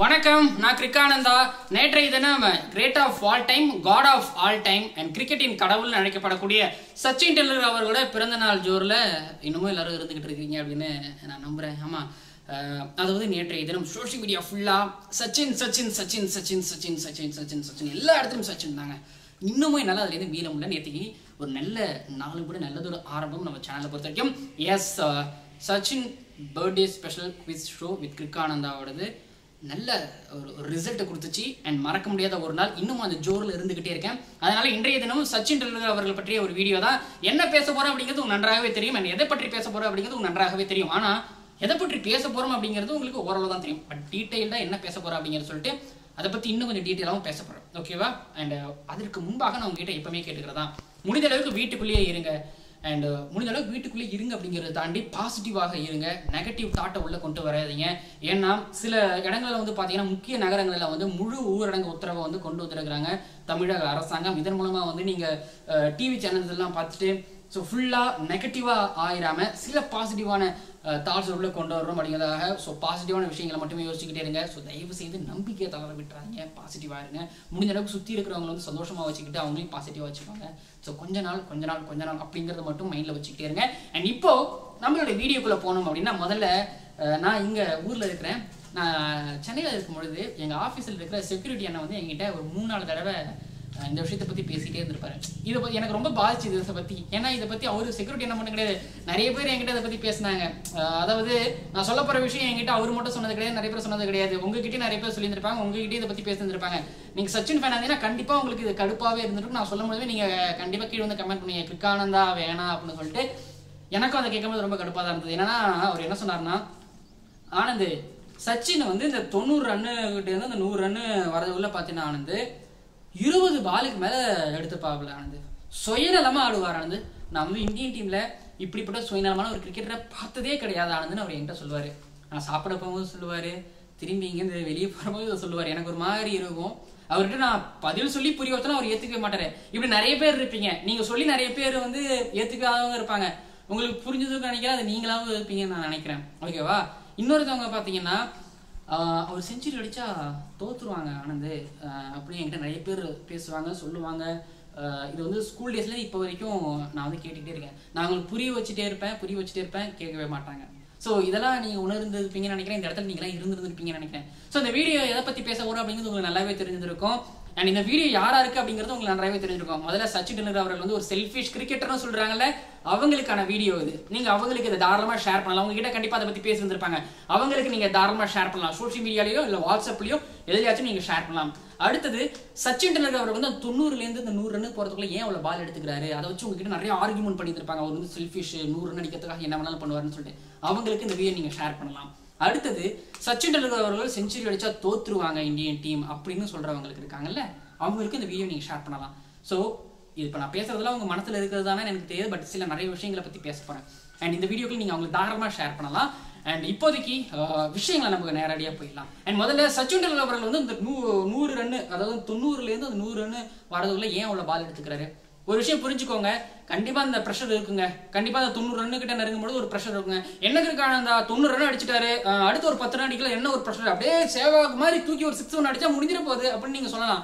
வணக்கம் நான் கிரிக்கானந்தா நேற்றைய தினம் great of all time god of all time and கிரிக்கெட்டின் கடவுள்னு அழைக்கப்படக்கூடிய சச்சின் டெண்டுல்கர் அவர்களோட பிறந்தநாள் ஜோரில் இன்னமும் எல்லாரும் இருந்துகிட்டு இருக்கீங்க அப்படின்னு நான் நம்புகிறேன். ஆமாம், அதாவது நேற்றைய தினம் சோஷியல் மீடியா ஃபுல்லாக சச்சின் சச்சின் சச்சின் சச்சின் சச்சின் சச்சின் சச்சின் சச்சின் எல்லா இடத்துலையும் சச்சின் தாங்க. இன்னுமே என்னால் அதுலேருந்து மீள முடியல. நேற்றைக்கு ஒரு நல்ல நாளும் கூட நல்லதோட ஆரம்பம் நம்ம சேனலை பொறுத்த வரைக்கும். Yes, Sachin birthday special quiz show with கிரிக்கானந்தாவோடது நல்ல ஒரு ரிசல்ட்டை கொடுத்துச்சு அண்ட் மறக்க முடியாத ஒரு நாள். இன்னும் அந்த ஜோரில் இருந்துகிட்டே இருக்கேன். அதனால இன்றைய தினமும் சச்சின் டெண்டுல்கர் அவர்கள் பற்றிய ஒரு வீடியோ தான். என்ன பேச போகிறோம் அப்படிங்கிறது உங்களுக்கு நன்றாகவே தெரியும் அண்ட் எதை பற்றி பேச போகிறோம் அப்படிங்கிறது உங்களுக்கு நன்றாகவே தெரியும். ஆனால் எதை பற்றி பேச போகிறோம் அப்படிங்கிறது உங்களுக்கு ஓரளவு தான் தெரியும். பட் டீட்டெயிலாக என்ன பேச போகிறோம் அப்படிங்கிறது சொல்லிட்டு அதை பற்றி இன்னும் கொஞ்சம் டீட்டெயிலாகவும் பேச போகிறோம். ஓகேவா? அண்ட் அதற்கு முன்பாக நான் உங்ககிட்ட எப்பவுமே கேட்டுக்கிறதா, முடிந்த அளவுக்கு வீட்டுக்குள்ளேயே இருங்க அண்ட் முடிஞ்சளவுக்கு வீட்டுக்குள்ளே இருங்க. அப்படிங்கிறத தாண்டி பாசிட்டிவாக இருங்க, நெகட்டிவ் தாட்டை உள்ளே கொண்டு வராதீங்க. ஏன்னா சில இடங்களில் வந்து பார்த்தீங்கன்னா முக்கிய நகரங்களில் வந்து முழு ஊரடங்கு உத்தரவை வந்து கொண்டு வந்துருக்கிறாங்க தமிழக அரசாங்கம். இதன் மூலமாக வந்து நீங்கள் டிவி சேனல்ஸ் எல்லாம் பார்த்துட்டு ஸோ ஃபுல்லாக நெகட்டிவாக ஆயிடாமல் சில பாசிட்டிவான தாட்ஸ் உள்ளே கொண்டு வரணும் அப்படிங்கிறதாக. ஸோ பாசிட்டிவான விஷயங்களை மட்டுமே யோசிச்சுக்கிட்டே இருங்க. ஸோ தயவு செய்து நம்பிக்கையை தளர விட்டுறாங்க, பாசிட்டிவாக இருங்க. முடிஞ்ச அளவுக்கு சுற்றி இருக்கிறவங்க வந்து சந்தோஷமாக வச்சுக்கிட்டு அவங்களையும் பாசிட்டிவாக வச்சுப்பாங்க. ஸோ கொஞ்ச நாள் அப்படிங்கிறத மட்டும் மைண்டில் வச்சுக்கிட்டே இருங்க. அண்ட் இப்போது நம்மளோட வீடியோக்குள்ளே போனோம் அப்படின்னா, முதல்ல நான் இங்கே ஊரில் இருக்கிறேன். நான் சென்னையில் இருக்கும் பொழுது எங்கள் ஆஃபீஸில் இருக்கிற செக்யூரிட்டி அண்ணன் வந்து எங்கிட்ட ஒரு 3-4 தடவை இந்த விஷயத்தை பற்றி பேசிகிட்டே இருந்திருப்பாரு. இதை பற்றி எனக்கு ரொம்ப பாதிச்சுது இதை பற்றி. ஏன்னா இதை பற்றி அவரு செக்யூரிட்டி என்ன மட்டும் கிடையாது, நிறைய பேர் என்கிட்ட இதை பற்றி பேசினாங்க. அதாவது நான் சொல்ல போகிற விஷயம் என்கிட்ட அவர் மட்டும் சொன்னது கிடையாது, நிறைய பேர் சொன்னது கிடையாது. உங்ககிட்டயும் நிறைய பேர் சொல்லியிருந்திருப்பாங்க, உங்ககிட்டயும் இதை பற்றி பேசியிருந்திருப்பாங்க. நீங்கள் சச்சின் ஃபேன் ஆனீங்கன்னா கண்டிப்பாக உங்களுக்கு இது கடுப்பாகவே இருந்துட்டு நான் சொல்லும் போது நீங்கள் கண்டிப்பாக கீழே வந்து கமெண்ட் பண்ணுவீங்க கிரிக்கானந்தா வேணாம் அப்படின்னு சொல்லிட்டு. எனக்கும் அதை கேட்கும்போது ரொம்ப கடுப்பாக தான் இருந்தது. ஏன்னா அவர் என்ன சொன்னார்னா, ஆனந்த் சச்சின் வந்து இந்த 90 ரன்னுகிட்டேருந்து அந்த 100 ரன்னு வரதுக்குள்ளே பார்த்தீங்கன்னா ஆனந்த் 20 பாலுக்கு மேலே எடுத்துப்பாப்புல ஆனது, சுயநலமாக ஆடுவார் ஆனது. நான் வந்து இந்தியன் டீமில் இப்படிப்பட்ட சுயநலமான ஒரு கிரிக்கெட்டரை பார்த்ததே கிடையாது ஆனதுன்னு அவர் என்கிட்ட சொல்லுவார். நான் சாப்பிட போகும்போது சொல்லுவார், திரும்பி இங்கேருந்து வெளியே போகும்போது இதை சொல்லுவார். எனக்கு ஒரு மாதிரி இருக்கும். அவர்கிட்ட நான் பதில் சொல்லி புரிய வச்சோன்னா அவர் ஏற்றுக்கவே மாட்டார். இப்படி நிறைய பேர் இருப்பீங்க, நீங்கள் சொல்லி நிறைய பேர் வந்து ஏற்றுக்காதவங்க இருப்பாங்க. உங்களுக்கு புரிஞ்சதுக்கு நினைக்கிறேன், அது நீங்களாவும் இருப்பீங்கன்னு நான் நினைக்கிறேன். ஓகேவா? இன்னொருத்தவங்க பார்த்தீங்கன்னா அவர் செஞ்சுரி அடித்தா தோற்றுருவாங்க ஆனந்த் அப்படின்னு என்கிட்ட நிறைய பேர் பேசுவாங்க, சொல்லுவாங்க. இது வந்து ஸ்கூல் டேஸ்லேருந்து இப்போ வரைக்கும் நான் வந்து கேட்டுக்கிட்டே இருக்கேன். நான் உங்களுக்கு புரிய வச்சுட்டே இருப்பேன், கேட்கவே மாட்டாங்க. ஸோ இதெல்லாம் நீங்கள் உணர்ந்துருப்பீங்கன்னு நினைக்கிறேன். இந்த இடத்துல நீங்களாம் இருந்துருப்பீங்கன்னு நினைக்கிறேன். ஸோ இந்த வீடியோ எதை பற்றி பேச போகிறோம் அப்படிங்கிறது உங்களுக்கு நல்லாவே தெரிஞ்சிருக்கும். அண்ட் இந்த வீடியோ யாராக இருக்குது அப்படிங்கிறது உங்களுக்கு நல்லாவே தெரிஞ்சிருக்கும். முதல்ல சச்சின் டெண்டுல்கர் அவர்கள் வந்து ஒரு செல்ஃபிஷ் கிரிக்கெட்டர்னு சொல்கிறாங்கல்ல, அவங்களுக்கான வீடியோ இது. நீங்கள் அவங்களுக்கு இதை தாராளமாக ஷேர் பண்ணலாம். உங்ககிட்ட கண்டிப்பாக அதை பற்றி பேசியிருந்திருப்பாங்க, அவங்களுக்கு நீங்கள் தாராளமாக ஷேர் பண்ணலாம். சோஷியல் மீடியாலேயோ இல்லை வாட்ஸ்அப்லையோ எதிலையாச்சும் நீங்கள் ஷேர் பண்ணலாம். அடுத்தது சச்சின் டெண்டுல்கர் அவர் வந்து 90லேருந்து இந்த 100 ரன்னு போகிறதுக்குள்ள ஏன் அவ்வளோ பால் எடுத்துக்கிறாரு, அதை வச்சு உங்ககிட்ட நிறைய ஆர்கியூமெண்ட் பண்ணியிருந்திருப்பாங்க. அவர் வந்து செல்ஃபிஷ், 100 ரன் அடிக்கிறதுக்காக என்ன வேணாலும் பண்ணுவார்னு சொல்லிட்டு அவங்களுக்கு இந்த வீடியோ நீங்கள் ஷேர் பண்ணலாம். அடுத்தது சச்சின் டெண்டுல்கர் அவர்கள் செஞ்சுரி அடித்தா தோற்றுருவாங்க இந்தியன் டீம் அப்படின்னு சொல்கிறவங்களுக்கு இருக்காங்கல்ல, அவங்களுக்கு இந்த வீடியோ நீங்கள் ஷேர் பண்ணலாம். ஸோ இது இப்போ நான் பேசுகிறதுலாம் உங்கள் மனசில் இருக்கிறது தானே எனக்கு தெரியுது, பட் சில நிறைய விஷயங்களை பற்றி பேச போகிறேன். அண்ட் இந்த வீடியோக்கள் நீங்கள் அவங்களுக்கு தாராளமாக ஷேர் பண்ணலாம். அண்ட் இப்போதைக்கு விஷயங்களை நமக்கு நேரடியாக போயிடலாம். அண்ட் முதல்ல சச்சின் டெண்டுல்கர் அவர்கள் வந்து இந்த 100 ரன்னு, அதாவது 90லேருந்து அந்த 100 ரன்னு வரதுக்குள்ளே ஏன் அவ்வளோ பால் எடுத்துக்கிறாரு. ஒரு விஷயம் புரிஞ்சுக்கோங்க, கண்டிப்பாக அந்த ப்ரெஷர் இருக்குங்க. கண்டிப்பாக அந்த 90 ரன்னு கிட்ட நெருங்கும்போது ஒரு ப்ரெஷர் இருக்குங்க. என்ன கிரிக்கான அந்த 90 ரன் அடிச்சுட்டாரு, அடுத்து ஒரு 10 ரன் அடிக்கலாம், என்ன ஒரு ப்ரெஷர், அப்படியே சேவாக்கு மாதிரி தூக்கி ஒரு 6 அடிச்சா முடிஞ்சிட போகுது அப்படின்னு நீங்கள் சொல்லலாம்.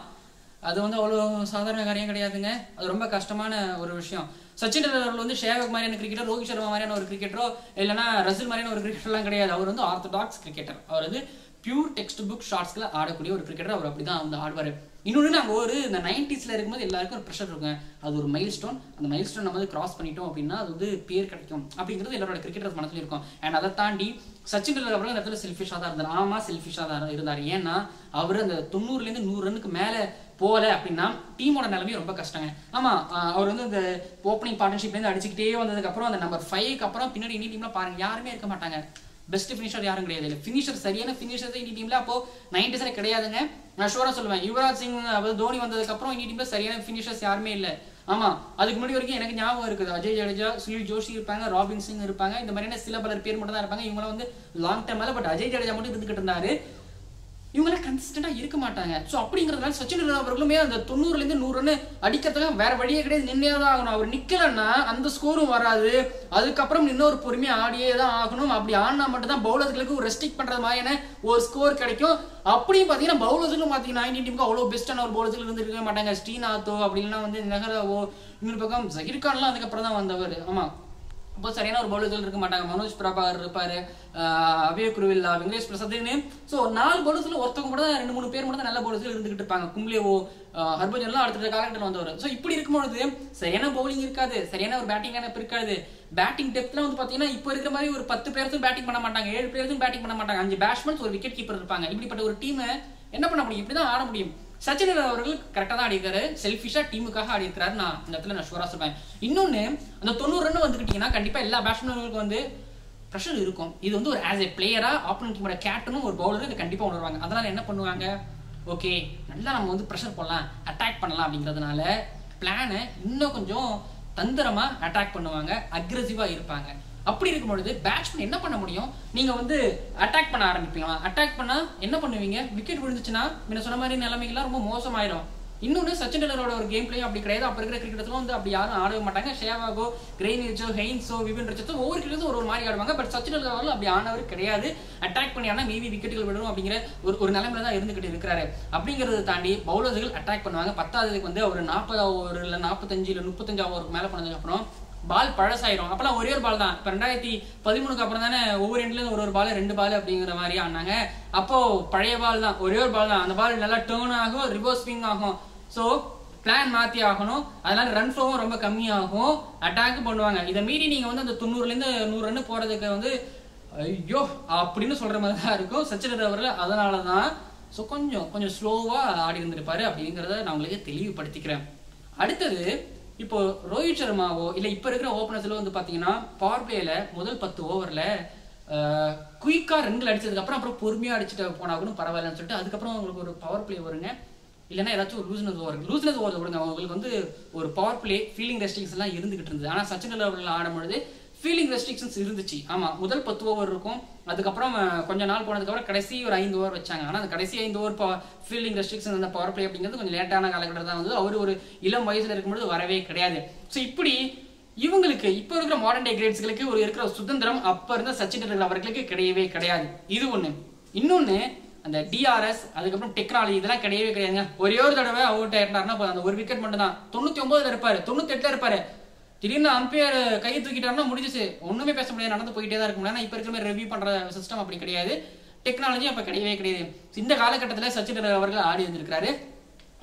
அது வந்து அவ்வளோ சாதாரண காரியம் கிடையாதுங்க. அது ரொம்ப கஷ்டமான ஒரு விஷயம். சச்சின் டெண்டுல்கர் வந்து சேவாக் மாதிரியான கிரிக்கெட்டர், ரோஹித் சர்மா மாதிரியான ஒரு கிரிக்கெட்டரோ இல்லைனா ரசில் மாதிரியான ஒரு கிரிக்கெட்டர்லாம் கிடையாது. அவர் வந்து ஆர்த்தடாக்ஸ் கிரிக்கெட்டர். அவர் வந்து பியூர் டெக்ஸ்ட் புக் ஷார்ட்ஸில் ஆடக்கூடிய ஒரு கிரிக்கெட்டர். அவர் அப்படி தான் வந்து ஆடுவார். இன்னொன்று, நாங்கள் ஒரு இந்த 90ஸில் இருக்கும்போது எல்லாருக்கும் ஒரு ப்ரெஷர் இருக்குங்க. அது ஒரு மைல் ஸ்டோன். அந்த மைல் ஸ்டோன் நம்ம வந்து கிராஸ் பண்ணிட்டோம் அப்படின்னா அது வந்து பேர் கிடைக்கும் அப்படிங்கிறது எல்லாரோட கிரிக்கெட்டர் மனசுல இருக்கும். அண்ட் அதை தாண்டி சச்சின் டெண்டுல்கர் அப்புறம் அந்த இடத்துல செல்ஃபிஷாக தான் இருந்தார். ஆமாம், செல்ஃபிஷாக தான் இருந்தார். ஏன்னா அவர் அந்த 90லேருந்து 100 ரன்னுக்கு மேலே போகலை அப்படின்னா டீமோட நிலைமையும் ரொம்ப கஷ்டங்க. ஆமாம், அவர் வந்து இந்த ஓப்பனிங் பார்ட்னர்ஷிப்லேருந்து அடிச்சுக்கிட்டே வந்ததுக்கப்புறம் அந்த நம்பர் 5க்கு அப்புறம் பின்னாடி இனி டீம்லாம் பாருங்கள் யாருமே இருக்க மாட்டாங்க. பெஸ்ட் ஃபினிஷர் யாரும் கிடையாது. இல்லை ஃபினிஷர், சரியான ஃபினிஷர் தான் இந்திய டீமில் அப்போது 90ஸில் கிடையாதுங்க. நான் ஷோராக சொல்லுவேன், யுவராஜ் சிங் அதாவது தோனி வந்ததுக்கப்புறம் இந்திய டீமில் சரியான ஃபினிஷர்ஸ் யாருமே இல்லை. ஆமாம், அதுக்கு முன்னாடி வரைக்கும் எனக்கு ஞாபகம் இருக்குது, அஜய் ஜடேஜா, சுனில் ஜோஷி இருப்பாங்க, ராபின் சிங் இருப்பாங்க. இந்த மாதிரியான சில பலர் பேர் மட்டும் தான் இருப்பாங்க. இவங்களாம் வந்து லாங் டைம் மேலே, பட் அஜய் ஜடேஜா மட்டும் இருந்துக்கிட்டு இருந்தார். இவங்க எல்லாம் கன்சிஸ்டன்ட்டா இருக்க மாட்டாங்க. சோ அப்படிங்கறதால சச்சின் அவர்களுமே அந்த 90ல இருந்து 100 ரன் அடிக்கிறதுக்கு வேற வழியே கிடையாது, நின்னையதான் ஆகணும். அவர் நிக்கலன்னா அந்த ஸ்கோரும் வராது, அதுக்கு அப்புறம் இன்னொரு பொறுமையா ஆடியே தான் ஆகணும். அப்படி ஆடினா மட்டும் தான் பவுலர்களுக்கு ஒரு ரெஸ்ட்ரிக்ட் பண்றது மாதிரியான ஒரு ஸ்கோர் கிடைக்கும். அப்படியே பாத்தீங்கன்னா பவுலர்களும் பாத்தீங்கன்னா 90 டீமுக்கு அவ்வளவு பெஸ்டான ஒரு பவுலர்கள் இருந்து இருக்க மாட்டாங்க. ஸ்ரீநாத்தோ அப்படின்னா வந்து நகராவோ, இன்னொரு பக்கம் ஜகீர் கான்லாம் அதுக்கப்புறம் தான் வந்தவர். ஆமா बहुत सर बौलर मनोज प्रभाकर अभय कुरुविल्ला विंगेश प्रसाद ना बौलर मूणु पे ना बौलर कुम्लेवो हरभजन अलग इप्ली सरान बौलिंग सरान बैटिंग बैटिंग डेप्त पाती पत्त बैटिंग पड़ा ऐसी बैटिंग पड़ा अंज बैट्समैन और विकेट कीपर इप्पडिप्पट्ट ओरु टीम इप्पडितान आड़ मुडियुम. சச்சின் அவர்கள் கரெக்டா தான் ஆடிக்கிறாரு, செல்ஃபிஷா டீமுக்காக ஆடிக்கிறாரு. நான் இந்த இடத்துல நான் ஷூரா சொல்றேன். இன்னொன்னு, அந்த 90 ரன் வந்துக்கிட்டீங்கன்னா கண்டிப்பா எல்லா பேட்ஸ்மேன்களுக்கும் வந்து பிரஷர் இருக்கும். இது வந்து ஒரு ஆஸ் எ பிளேயரா ஆப்போனன்ட் டீமோட கேப்டனும் ஒரு பவுலரும் இதை கண்டிப்பா உணர்வாங்க. அதனால என்ன பண்ணுவாங்க, ஓகே நல்லா நம்ம வந்து பிரஷர் போடலாம், அட்டாக் பண்ணலாம் அப்படிங்கிறதுனால பிளானை இன்னும் கொஞ்சம் தந்திரமா அட்டாக் பண்ணுவாங்க, அக்ரெசிவா இருப்பாங்க. அப்படி இருக்கும்போது பேட்ஸ்மேன் என்ன பண்ண முடியும், நீங்க வந்து அட்டாக் பண்ண ஆரம்பிப்பீங்களா, அட்டாக் பண்ணா என்ன பண்ணுவீங்க, விக்கெட் விழுந்துச்சுன்னா முன்ன சொன்ன மாதிரி நிலைமைகள்லாம் ரொம்ப மோசமாயிடும். இன்னொன்று, சச்சின் டெண்டுல்கரோட ஒரு கேம் பிளேயும் அப்படி கிடையாது. அப்போ இருக்கிற கிரிக்கெட்ல வந்து அப்படி யாரும் ஆடவே மாட்டாங்க. ஷேவாகோ, கிரெய்னிச்சோ, ஹெயின்ஸோ, விபின் ரிச்சர்ஸோ ஒவ்வொரு கிரிக்கெட்டும் ஒரு மாதிரி ஆடுவாங்க. பட் சச்சின் டெண்டுல்கர் அப்படி ஆனவர் கிடையாது. அட்டாக் பண்ணி ஆனா மேபி விக்கெட்டுகள் விடும் அப்படிங்கிற ஒரு நிலைமையில தான் இருந்துகிட்டு இருக்கிறாரு. அப்படிங்கறத தாண்டி பவுலர்கள் அட்டாக் பண்ணுவாங்க. 10ஆவதுக்கு வந்து ஒரு 40 ஓவர் இல்ல 45 இல்ல 35 ஓவருக்கு மேல பண்ணதுக்கு அப்புறம் பால் பழசாயிரும். அப்பெல்லாம் ஒரே ஒரு பால் தான். இப்போ 2013க்கு அப்புறம் தானே ஒவ்வொரு எண்ட்லேருந்து ஒரு பால், ரெண்டு பால் அப்படிங்கிற மாதிரி ஆனாங்க. அப்போ பழைய பால் தான், ஒரே ஒரு பால் தான். அந்த பால் நல்லா டேர்ன் ஆகும், ரிவர்ஸ் ஸ்விங் ஆகும். ஸோ பிளான் மாற்றி ஆகணும். அதனால ரன் ஃப்ளோவும் ரொம்ப கம்மியாகும், அட்டாக் பண்ணுவாங்க. இதை மீறி நீங்கள் வந்து அந்த 90லேருந்து 100 ரன் போகிறதுக்கு வந்து ஐயோ அப்படின்னு சொல்கிற மாதிரி தான் இருக்கும் சச்சின் டெண்டுல்கர். அதனால தான் ஸோ கொஞ்சம் கொஞ்சம் ஸ்லோவாக ஆடி இருந்திருப்பாரு அப்படிங்கிறத நான் உங்களுக்கு தெளிவுபடுத்திக்கிறேன். அடுத்தது, இப்போ ரோஹித் சர்மாவோ இல்லை இப்போ இருக்கிற ஓப்பனர்ஸ்ல வந்து பார்த்தீங்கன்னா பவர் பிளேல முதல் 10 ஓவரில் குயிக்காக ரன்கள் அடிச்சதுக்கப்புறம் பொறுமையாக அடிச்சுட்டு போனாலும் பரவாயில்லன்னு சொல்லிட்டு அதுக்கப்புறம் அவங்களுக்கு ஒரு பவர் பிளே வருங்க. இல்லைன்னா ஏதாச்சும் ஒரு லூஸ்னஸ் ஓவர் கொடுங்க. அவங்களுக்கு வந்து ஒரு பவர் பிளே ஃபீல்டிங் ரெஸ்ட்ரிக்ஷன்லாம் இருந்துகிட்டு இருந்தது. ஆனால் சச்சின் டெண்டுல்கர் ஆடும்பொழுது ஃபீல்டிங் ரெஸ்ட்ரிக்ஷன்ஸ் இருந்துச்சு. ஆமாம், முதல் 10 ஓவர் இருக்கும். அதுக்கப்புறம் கொஞ்சம் நாள் போனதுக்கப்புறம் கடைசி ஒரு 5 ஓவர் வச்சாங்க. ஆனால் அந்த கடைசி 5 ஓவர் ஃபீல்டிங் ரெஸ்ட்ரிக்ஷன் அந்த பவர் பிளே அப்படிங்கிறது கொஞ்சம் லேட்டான காலகட்டத்தில் தான் வந்து அவர் ஒரு இளம் வயசில் இருக்கும்போது வரவே கிடையாது. ஸோ இப்படி இவங்களுக்கு இப்போ இருக்கிற மாடர்ன் டே கிரேட்ஸ்களுக்கு ஒரு இருக்கிற சுதந்திரம் அப்போ இருந்த சச்சின் டெண்டுல்கர் அவர்களுக்கு கிடையவே கிடையாது. இது ஒன்று. இன்னொன்று, அந்த டிஆர்எஸ் அதுக்கப்புறம் டெக்னாலஜி இதெல்லாம் கிடையவே கிடையாதுங்க. ஒரே ஒரு தடவை அவுட் ஆயிட்டாருன்னா அந்த ஒரு விக்கெட் மட்டும் தான். 99ல் இருப்பார், 98ல் இருப்பார். திடீர்னு அம்பையர் கை தூக்கிட்டாருன்னா முடிஞ்சிச்சு, ஒண்ணுமே பேச முடியாது, நடந்து போயிட்டே தான் இருக்கும். ஏன்னா இப்ப இருக்கிற மாதிரி ரிவ்யூ பண்ற சிஸ்டம் அப்படி கிடையாது, டெக்னாலஜி அப்ப கிடையவே கிடையாது. இந்த காலகட்டத்தில் சச்சின் டெண்டுல்கர் அவர்கள் ஆடி இருந்திருக்கிறாரு.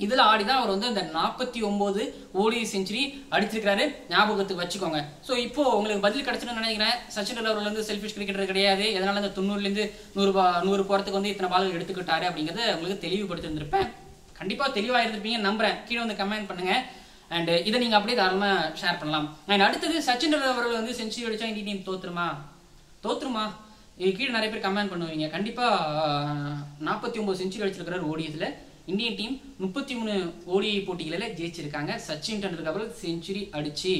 இதுல ஆடிதான் அவர் வந்து அந்த 49 ODI செஞ்சுரி அடிச்சிருக்காரு, ஞாபகத்துக்கு வச்சுக்கோங்க. ஸோ இப்போ உங்களுக்கு பதில் கிடைச்சுன்னு நினைக்கிறேன். சச்சின் டெண்டுல்கர் வந்து செல்ஃபிஷ் கிரிக்கெட்டர் கிடையாது. எதனால அந்த 90லேருந்து 100 போறதுக்கு வந்து இத்தனை பால்கள் எடுத்துக்கிட்டாரு அப்படிங்கறத உங்களுக்கு தெளிவுபடுத்திருந்திருப்பேன். கண்டிப்பா தெளிவா இருந்திருப்பீங்க நம்புறேன். கீழே வந்து கமெண்ட் பண்ணுங்க. அண்ட் இதை நீங்கள் அப்படியே தாராளமாக ஷேர் பண்ணலாம். அண்ட் அடுத்தது, சச்சின் டெண்டுல்கர் வந்து செஞ்சுரி அடித்தா இந்திய டீம் தோற்றுமா? இது கீழே நிறைய பேர் கமெண்ட் பண்ணுவீங்க. கண்டிப்பாக 49 செஞ்சுரி அடிச்சிருக்கிறார் ஓடியதில். இந்தியன் டீம் 33 ODI போட்டிகளில் ஜெயிச்சிருக்காங்க. சச்சின் டெண்டுல்கர் செஞ்சுரி அடிச்சு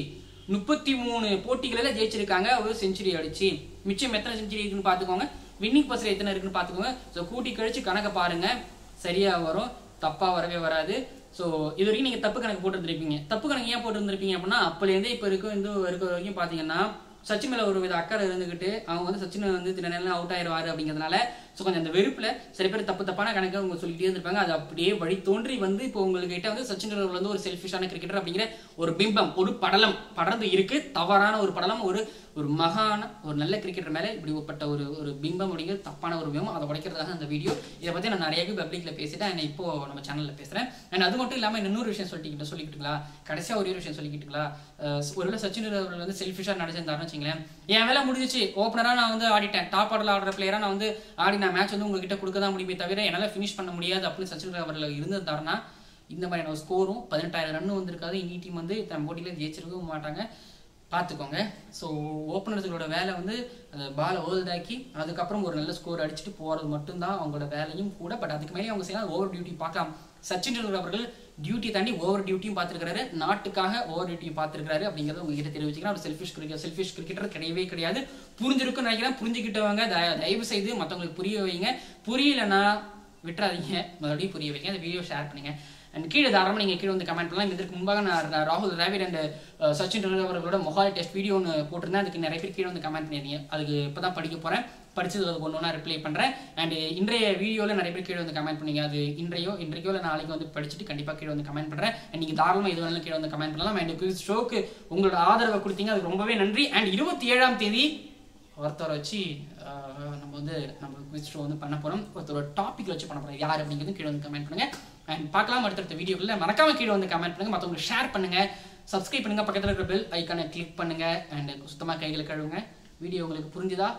33 போட்டிகளில் ஜெயிச்சிருக்காங்க, ஒரு செஞ்சுரி அடிச்சு. மிச்சம் எத்தனை செஞ்சுரி இருக்குன்னு பார்த்துக்கோங்க, வின்னிங் பர்சன்டேஜ் எத்தனை இருக்குன்னு பார்த்துக்கோங்க. ஸோ கூட்டி கழிச்சு கணக்கை பாருங்கள், சரியாக வரும், தப்பாக வரவே வராது. ஸோ இது வரைக்கும் நீங்கள் தப்பு கணக்கு போட்டுருந்துருப்பீங்க. தப்பு கணக்கு ஏன் போட்டுருந்துருப்பீங்க அப்படின்னா, அப்போலேருந்து இப்போ இருக்கிற வரைக்கும் பார்த்தீங்கன்னா சச்சின் மேலே ஒரு வித அக்கறை இருந்துக்கிட்டு அவங்க வந்து சச்சின் வந்து தின நேரம் அவுட் ஆயிடுவார் அப்படிங்கிறதுனால ஸோ கொஞ்சம் அந்த வெறுப்பில் சில பேர் தப்பு தப்பான கணக்கு அவங்க சொல்லிகிட்டே இருந்திருப்பாங்க. அது அப்படியே வழி தோன்றி வந்து இப்போ உங்கள்கிட்ட வந்து சச்சின் டெண்டுல்கர் வந்து ஒரு செல்ஃபிஷான கிரிக்கெட்டர் அப்படிங்கிற ஒரு பிம்பம், ஒரு படலம் படர்ந்து இருக்கு. தவறான ஒரு படலம், ஒரு மகான ஒரு நல்ல கிரிக்கெட்டர் மேலே இப்படிப்பட்ட ஒரு பிம்பம் அப்படிங்கிறது தப்பான ஒரு பிம்பம். அதை உடைக்கிறதாக அந்த வீடியோ. இதை பற்றி நான் நிறையவே பப்ளிக்கில் பேசிட்டேன். நான் இப்போ நம்ம சேனலில் பேசுகிறேன். அண்ட் அது மட்டும் இல்லாமல் இன்னொரு விஷயம் சொல்லிக்கிட்டுங்களா, கடைசியாக ஒரே விஷயம் சொல்லிக்கிட்டுங்களா, ஒருவேளை சச்சின் டெண்டுல்கர் வந்து செல்ஃபிஷாக நடந்திருந்தாருன்னு வச்சுங்களேன், என் வேலை முடிஞ்சிச்சு, ஓப்பனராக நான் வந்து ஆடிட்டேன், டாப் ஆர்டரில் ஆடுற பிளேயராக நான் வந்து ஆடி நான் மேட்ச் வந்து உங்ககிட்ட கொடுக்க தான் முடியுமே தவிர என்னால் ஃபினிஷ் பண்ண முடியாது அப்படின்னு சச்சின் டெண்டுல்கர் இருந்திருந்தாருன்னா இந்த மாதிரியான ஸ்கோரும் 18,000 ரன்னும் வந்திருக்காது. இந்திய டீம் வந்து தன் போட்டியில் ஜெயிச்சிருக்கவும் மாட்டாங்க. பார்த்துக்கோங்க. ஸோ ஓப்பனர்ஸுகளோட வேலை வந்து பாலை ஓல்டாக்கி அதுக்கப்புறம் ஒரு நல்ல ஸ்கோர் அடிச்சுட்டு போகிறது மட்டும்தான் அவங்களோட வேலையும் கூட. பட் அதுக்கு மேலே அவங்க செய்யலாம் ஓவர் டியூட்டி பார்க்கலாம். சச்சின் டெண்டுல்கர் அவர்கள் டியூட்டி தாண்டி ஓவர் டியூட்டியும் பார்த்துருக்கிறாரு, நாட்டுக்காக ஓவர் டியூட்டியும் பார்த்துருக்காரு அப்படிங்கிறத உங்ககிட்ட தெரிவிச்சுக்கிறேன். அவர் செல்ஃபிஷ் கிரிக்கெட்டர் கிடையவே கிடையாது. புரிஞ்சிருக்குன்னு நினைக்கிறேன். புரிஞ்சுக்கிட்டவங்க தயவு செய்து மற்றவங்களுக்கு புரிய வைங்க. புரியலைன்னா விட்றாதீங்க மறுபடி புரிய வைங்க இந்த வீடியோ ஷேர் பண்ணுங்க and கீழே தாராளமா நீங்க கீழே வந்து கமெண்ட் பண்ணலாம் இதற்கு முன்பாக நான் ராகுல் டிராவிட் and சச்சின் டெண்டுல்கர் அவர்களோட மொஹாலி டெஸ்ட் வீடியோன்னு போட்டுறேன் அதுக்கு நிறைய பேர் கீழே வந்து கமெண்ட் பண்ணிருந்தீங்க அதுக்கு இப்பதான் படிக்க போறேன் படிச்சதுக்கு ஒவ்வொண்ணா ரிப்ளை பண்றேன் and இன்றைய வீடியோல நிறைய பேர் கீழே வந்து கமெண்ட் பண்ணீங்க அது இன்றைக்கோ இல்ல நாளைக்கு வந்து படிச்சிட்டு கண்டிப்பா கீழே வந்து கமெண்ட் பண்றேன் and நீங்க தாராளமா இதுவரையிலும் கீழே வந்து கமெண்ட் பண்ணலாம் and quiz showக்கு உங்களோட ஆதரவு கொடுத்தீங்க அது ரொம்பவே நன்றி and 27ஆம் தேதி ஒருத்தர் வச்சு நம்ம வந்து நம்ம குவிஸ் ஷோ வந்து பண்ண போகிறோம் ஒருத்தரோட டாபிக் வச்சு பண்ண போகிறோம் யார் அப்படிங்கிறது கீழே வந்து கமெண்ட் பண்ணுங்கள் அண்ட் பார்க்கலாம் அடுத்தடுத்த வீடியோவில் மறக்காம கீழே வந்து கமெண்ட் பண்ணுங்கள் மற்றவங்களுக்கு ஷேர் பண்ணுங்கள் சப்ஸ்கிரைப் பண்ணுங்கள் பக்கத்தில் இருக்கிற பெல் ஐக்கானை கிளிக் பண்ணுங்கள் அண்ட் சுத்தமாக கைகளை கழுவுங்க வீடியோ உங்களுக்கு புரிஞ்சுதா